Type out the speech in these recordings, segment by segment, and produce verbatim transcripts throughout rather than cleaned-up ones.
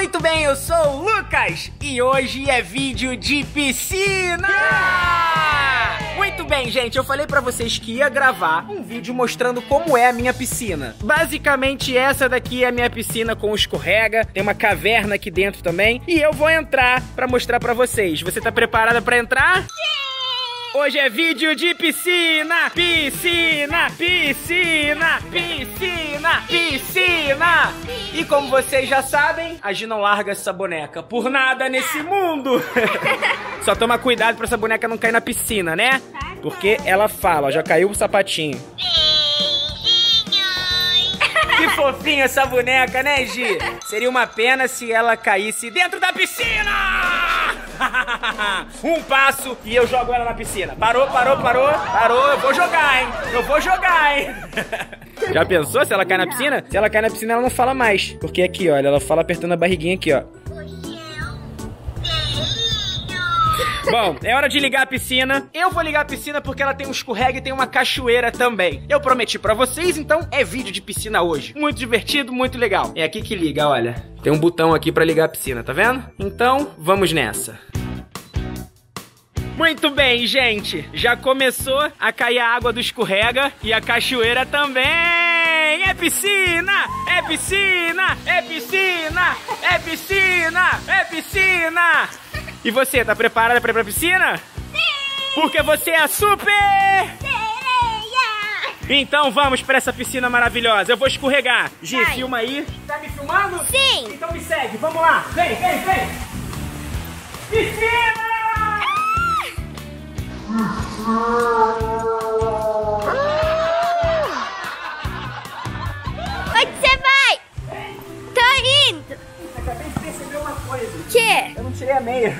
Muito bem, eu sou o Luccas e hoje é vídeo de piscina! Yeah! Muito bem, gente, eu falei pra vocês que ia gravar um vídeo mostrando como é a minha piscina. Basicamente, essa daqui é a minha piscina com escorrega, tem uma caverna aqui dentro também. E eu vou entrar pra mostrar pra vocês. Você tá preparada pra entrar? Yeah! Hoje é vídeo de piscina, piscina, piscina, piscina, piscina. E como vocês já sabem, a Gi não larga essa boneca por nada nesse mundo. Só toma cuidado pra essa boneca não cair na piscina, né? Porque ela fala, já caiu o sapatinho. Que fofinha essa boneca, né, Gi? Seria uma pena se ela caísse dentro da piscina! Um passo e eu jogo ela na piscina. Parou, parou, parou, parou. Eu vou jogar, hein? Eu vou jogar, hein? Já pensou se ela cai na piscina? Se ela cai na piscina, ela não fala mais. Porque aqui, olha, ela fala apertando a barriguinha aqui, ó. Bom, é hora de ligar a piscina. Eu vou ligar a piscina porque ela tem um escorrega e tem uma cachoeira também. Eu prometi pra vocês, então é vídeo de piscina hoje. Muito divertido, muito legal. É aqui que liga, olha. Tem um botão aqui pra ligar a piscina, tá vendo? Então, vamos nessa. Muito bem, gente. Já começou a cair a água do escorrega e a cachoeira também. É piscina, é piscina, é piscina, é piscina, é piscina. E você, tá preparada pra ir pra piscina? Sim! Porque você é a super sereia! Então vamos pra essa piscina maravilhosa. Eu vou escorregar. Gi, vai. Filma aí. Tá me filmando? Sim! Então me segue, vamos lá. Vem, vem, vem. Piscina! Ah! Onde você vai? Vem. Tô indo. Acabei de perceber uma coisa. O quê? Eu não tirei a meia.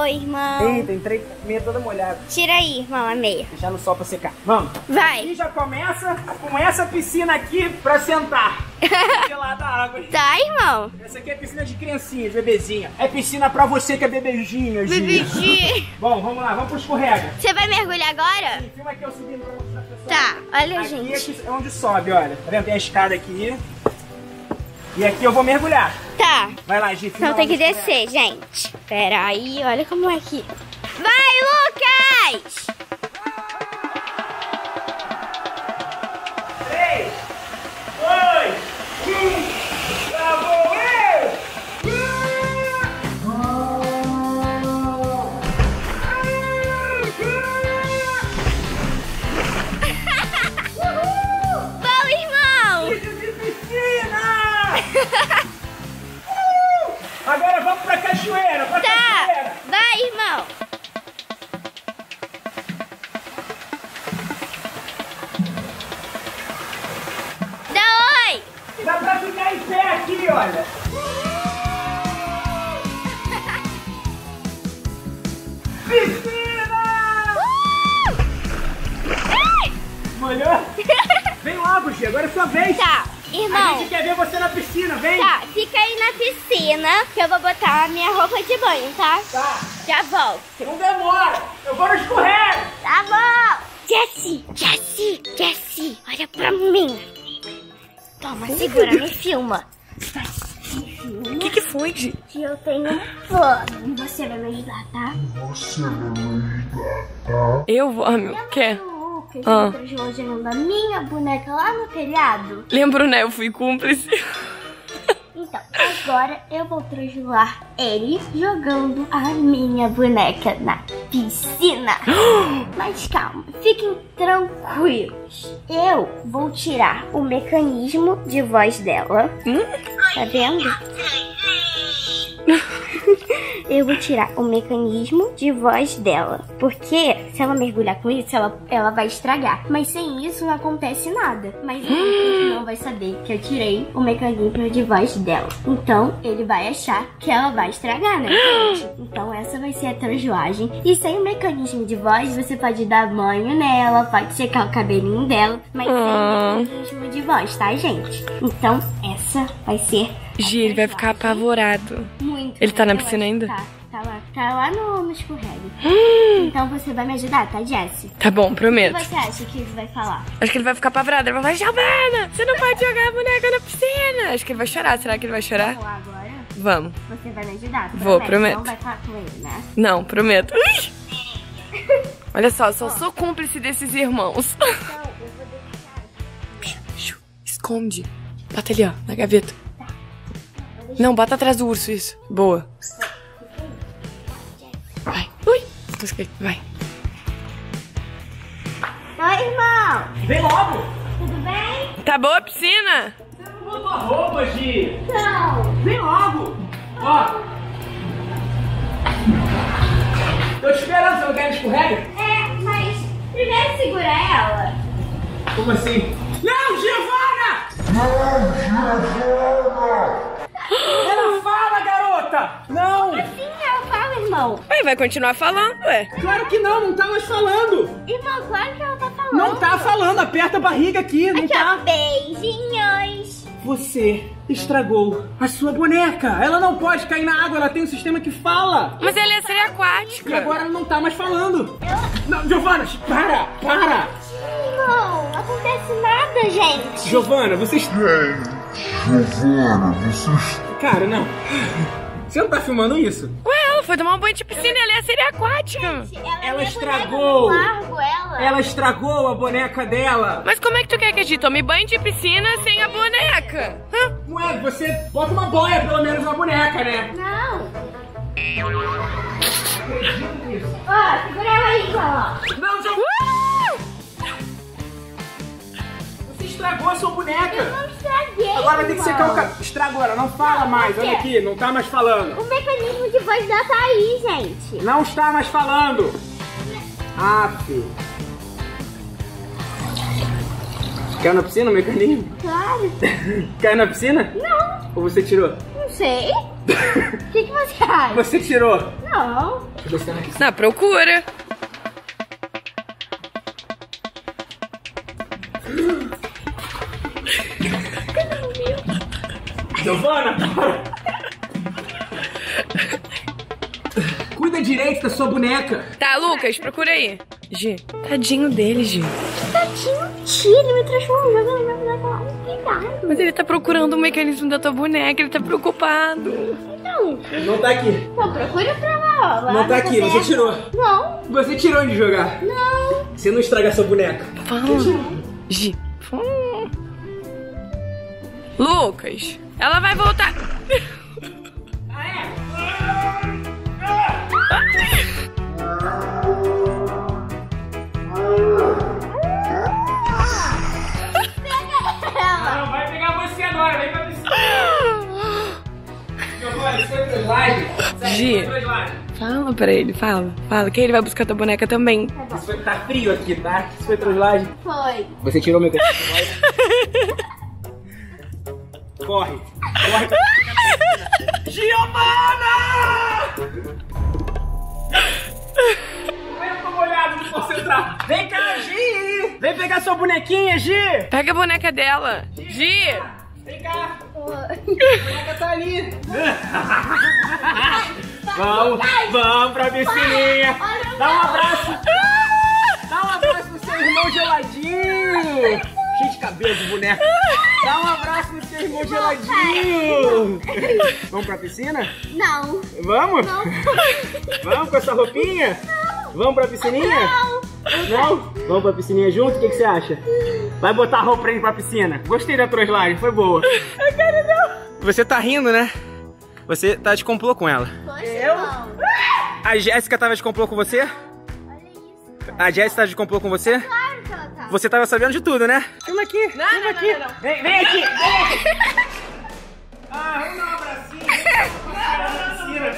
Oi, irmão. Eita, entrei a meia toda molhada. Tira aí, irmão, a meia. Deixar no sol pra secar. Vamos. Vai. E já começa com essa piscina aqui pra sentar. Gelada a água. Tá, irmão. Essa aqui é piscina de criancinha, de bebezinha. É piscina pra você que é bebezinha, gente. Bebezinha. Bom, vamos lá, vamos pro escorrega. Você vai mergulhar agora? Sim, filma aqui eu subindo pra mostrar pra pessoa. Tá, olha, aqui gente. Aqui é onde sobe, olha. Tá vendo? Tem a escada aqui. E aqui eu vou mergulhar. Tá. Vai lá, Gi. Então tem que descer, gente. Pera aí, olha como é aqui. Vai, Luccas! Três, dois, um, já vou eu! Bom, irmão! Vídeo de piscina! Agora vamos pra cachoeira, pra tá. cachoeira. Vai, irmão. Dá oi. Dá pra ficar em pé aqui, olha. Piscina! Uh! Molhou? Vem logo, Gi, agora é sua vez. Tá. Irmão, a gente quer ver você na piscina, vem! Tá, fica aí na piscina que eu vou botar a minha roupa de banho, tá? Tá. Já volto. Não demora, eu vou no escorrega. Tá bom. Jessie, Jessie, Jessie, olha pra mim. Toma, segura, me filma. O que que foi, Gi? Que eu tenho um plano. Você vai me ajudar, tá? Você vai me ajudar, tá? Eu vou, meu, quer? Que a gente ah. jogando a minha boneca lá no telhado. Lembro, né? Eu fui cúmplice. Então, agora eu vou transformar ele jogando a minha boneca na piscina. Mas calma, fiquem tranquilos. Eu vou tirar o mecanismo de voz dela. Hum? Tá vendo? Eu vou tirar o mecanismo de voz dela. Porque se ela mergulhar com isso, ela, ela vai estragar. Mas sem isso não acontece nada. Mas ele não vai saber que eu tirei o mecanismo de voz dela. Então ele vai achar que ela vai estragar, né, gente? Então essa vai ser a transjoagem. E sem o mecanismo de voz, você pode dar banho nela, pode secar o cabelinho dela. Mas sem o mecanismo de voz, tá, gente? Então essa vai ser... Gi, ele vai ficar apavorado. Muito. Ele tá na piscina ainda? Tá, tá lá, tá lá no, no escorrega. Então você vai me ajudar, tá, Jessie? Tá bom, prometo. O que você acha que ele vai falar? Acho que ele vai ficar apavorado. Ele vai falar, Giovanna, você não pode jogar a boneca na piscina. Acho que ele vai chorar. Será que ele vai chorar? Vamos lá agora. Vamos. Você vai me ajudar? Promete. Vou, prometo. Não vai falar com ele, né? Não, prometo. Olha só, eu só oh. sou cúmplice desses irmãos. Então, eu vou deixar. Esconde. Bota ali, ó, na gaveta. Tá. Não, não, bota atrás do urso, isso. Boa. Vai. Ui. Vai. Oi, irmão. Vem logo. Tudo bem? Tá boa a piscina? Você não botou a roupa, Gi. Não. Vem logo. Ó. Tô te esperando, você não quer escorrega? É, mas primeiro segura ela. Como assim? Não, Giovanna! Não, Giovanna! Ela fala, garota! Não! Como assim ela fala, irmão? Aí vai continuar falando, ué. Claro que não, não tá mais falando. Irmão, claro que ela tá falando. Não tá falando, aperta a barriga aqui, não aqui, tá? Ó, beijinhos. Você estragou a sua boneca. Ela não pode cair na água, ela tem um sistema que fala. Mas ela é seria aquática. E agora ela não tá mais falando. Eu... Não, Giovanna, para, para. Não, não acontece nada, gente. Giovanna, vocês... Giovanna, vocês... Cara, não. Você não tá filmando isso? Ué, ela foi tomar um banho de piscina e ela é seria aquática. Gente, ela ela estragou. Largo, ela. ela estragou a boneca dela. Mas como é que tu quer que a gente tome banho de piscina sem a boneca? Hã? Ué, você bota uma boia pelo menos na boneca, né? Não. Ó, segura ela aí, ó. Não, já... Você estragou a sua boneca. Eu não estraguei. Agora vai ter que secar o cabelo. Estragou, ela não fala não, mais. Olha aqui, não tá mais falando. O mecanismo de voz dela tá aí, gente. Não está mais falando. Ah, filho. Caiu na piscina o mecanismo? Claro. Caiu na piscina? Não. Ou você tirou? Não sei. O que, que você acha? Você tirou? Não. Na procura. Giovanna, cuida direito da sua boneca. Tá, Lucas, procura aí. Gi, tadinho dele, Gi. Tadinho, Gi, ele me transformou jogando na minha boneca. Mas ele tá procurando o mecanismo da tua boneca, ele tá preocupado. Então, não tá aqui. Não, procura pra lá, ó. Não tá aqui, você tirou. Não. Você tirou de jogar. Não. Você não estraga a sua boneca. Fala. Gi, hum. Lucas, ela vai voltar. Ah, é? Ah! Ah! Não, vai pegar você agora, vem pra piscina. Giovanna, você entrou de live? Gi, fala pra ele, fala, fala, que ele vai buscar tua boneca também. Foi, tá frio aqui, tá? Você foi trollagem? Foi. Você tirou meu cabelo de live? Corre, corre. Giovanna! Como eu tô molhado, não posso entrar. Vem cá, Gi! Vem pegar sua bonequinha, Gi! Pega a boneca dela! Gi! Gi. Vem cá! Oh. A boneca tá ali! Vamos, vamos pra piscininha! Dá um abraço! Dá um abraço pro seu irmão geladinho! Cheio de cabelo de boneca! Dá um abraço pro seu irmão geladinho! Vamos pra piscina? Não! Vamos? Não. Vamos com essa roupinha? Não! Vamos pra piscininha? Não! Não? Vamos pra piscininha junto? O que, que você acha? Vai botar a roupa pra ir pra piscina. Gostei da trollagem, foi boa. Eu quero não. Você tá rindo, né? Você tá de complô com ela. Poxa, eu? Não. A Jéssica tava de complô com você? Olha isso, cara. A Jéssica tava de complô com você? Claro que ela tá. Você tava sabendo de tudo, né? Filma aqui, não, filma não, aqui. Não, não, não. Vem, vem aqui, vem aqui. Ah, vamos dar um abracinho. Vamos dar piscina.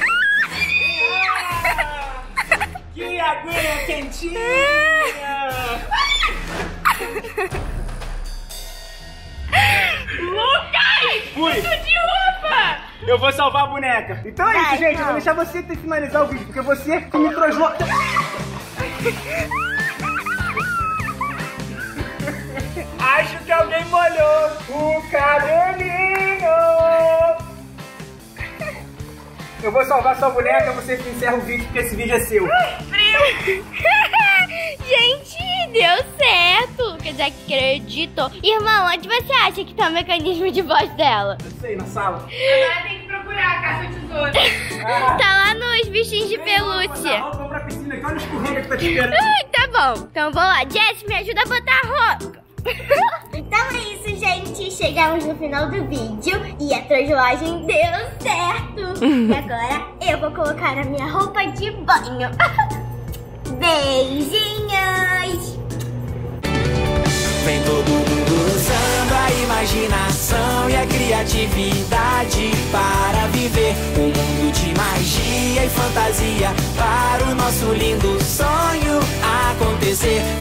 Que aguinha quentinha! Lucas! Fui! Isso de roupa! Eu vou salvar a boneca. Então é isso, gente. Eu vou deixar você finalizar o vídeo, porque você que me trollou. Acho que alguém molhou o cabelinho. Eu vou salvar sua boneca, você que encerra o vídeo, porque esse vídeo é seu. Frio! Gente, deu certo! Quer dizer, acredito. Irmão, onde você acha que tá o mecanismo de voz dela? Não sei, na sala. Agora tem que procurar. procurar, caça o tesouro. Ah. Tá lá nos bichinhos de pelúcia. Vamos pra, pra piscina aqui, olha os escorrega que tá te esperando. Tá bom, então vou lá. Jess, me ajuda a botar a roupa. Então é isso, gente. Chegamos no final do vídeo e a trollagem deu certo. E agora eu vou colocar a minha roupa de banho. Beijinhos! Vem todo mundo usando a imaginação e a criatividade para viver um mundo de magia e fantasia para o nosso lindo sonho acontecer.